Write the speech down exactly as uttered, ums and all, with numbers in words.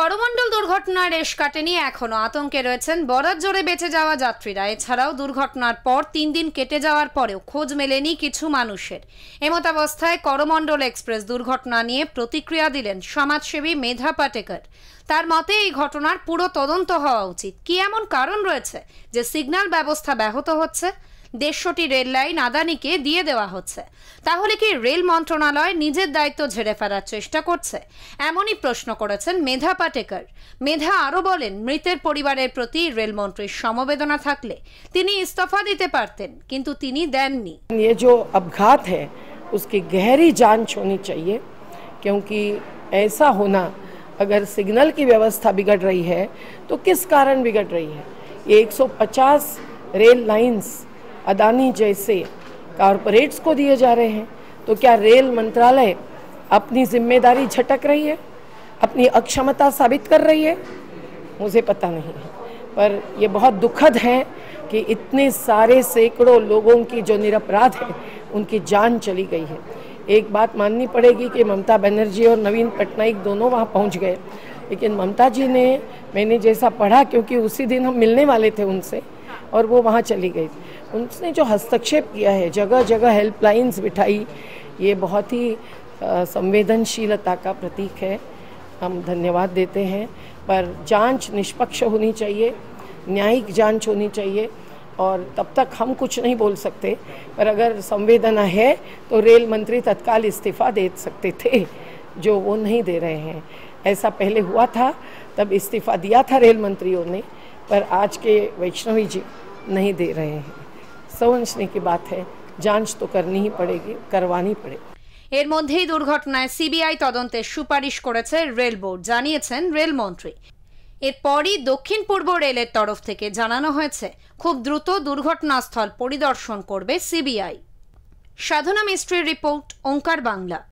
করমন্ডল দুর্ঘটনার রেশ কাটেনি, এখনো আতঙ্কে রয়েছেন বরাত জোরে বেঁচে যাওয়া যাত্রীরা। এছাড়াও দুর্ঘটনার পর তিন দিন কেটে যাওয়ার পরেও খোঁজ মেলেনি কিছু মানুষের। এমতাবস্থায় করমন্ডল এক্সপ্রেস দুর্ঘটনা নিয়ে প্রতিক্রিয়া দিলেন সমাজসেবী মেধা পাটেকর। তার মতে এই ঘটনার পুরো তদন্ত হওয়া উচিত। কি এমন কারণ রয়েছে যে সিগন্যাল ব্যবস্থা ব্যাহত হচ্ছে? দেড়শোটি রেল লাইন আদানিকে দিয়ে দেওয়া হচ্ছে, তাহলে কি রেল মন্ত্রণালয় নিজের দায়িত্ব ঝেড়ে ফেলার চেষ্টা করছে? এমনই প্রশ্ন করেছেন মেধা পাটেকর। মেধা আরও বলেন, মৃতের পরিবারের প্রতি রেলমন্ত্রীর সমবেদনা থাকলে তিনি ইস্তফা দিতে পারতেন, কিন্তু তিনি দেননি। ये जो अपघात है उसकी गहरी जांच होनी चाहिए, क्योंकि ऐसा होना अगर सिग्नल की व्यवस्था बिगड़ रही है तो किस कारण बिगड़ रही है। ये एक सौ पचास रेल लाइन्स अदानी जैसे कॉरपोरेट्स को दिए जा रहे हैं, तो क्या रेल मंत्रालय अपनी जिम्मेदारी झटक रही है, अपनी अक्षमता साबित कर रही है? मुझे पता नहीं है, पर यह बहुत दुखद है कि इतने सारे सैकड़ों लोगों की जो निरपराध है उनकी जान चली गई है। एक बात माननी पड़ेगी कि ममता बनर्जी और नवीन पटनायक दोनों वहाँ पहुँच गए, लेकिन ममता जी ने, मैंने जैसा पढ़ा, क्योंकि उसी दिन हम मिलने वाले थे उनसे और वो वहाँ चली गई, उनने जो हस्तक्षेप किया है, जगह जगह हेल्पलाइंस बिठाई, ये बहुत ही संवेदनशीलता का प्रतीक है। हम धन्यवाद देते हैं, पर जांच निष्पक्ष होनी चाहिए, न्यायिक जांच होनी चाहिए, और तब तक हम कुछ नहीं बोल सकते। पर अगर संवेदना है तो रेल मंत्री तत्काल इस्तीफा दे सकते थे, जो वो नहीं दे रहे हैं। ऐसा पहले हुआ था, तब इस्तीफा दिया था रेल मंत्रियों ने, पर आज के वैष्णवी जी नहीं दे रहे हैं। समझने की बात है, जांच तो करनी ही पड़ेगी, करवानी पड़ेगी। এর মধ্যেই দুর্ঘটনায় সিবিআই তদন্তের সুপারিশ করেছে রেল বোর্ড, জানিয়েছেন রেলমন্ত্রী। এরপরই দক্ষিণ পূর্ব রেলের তরফ থেকে জানানো হয়েছে খুব দ্রুত দুর্ঘটনাস্থল পরিদর্শন করবে সিবিআই। সাধনা মিস্ত্রির রিপোর্ট, ওঙ্কার বাংলা।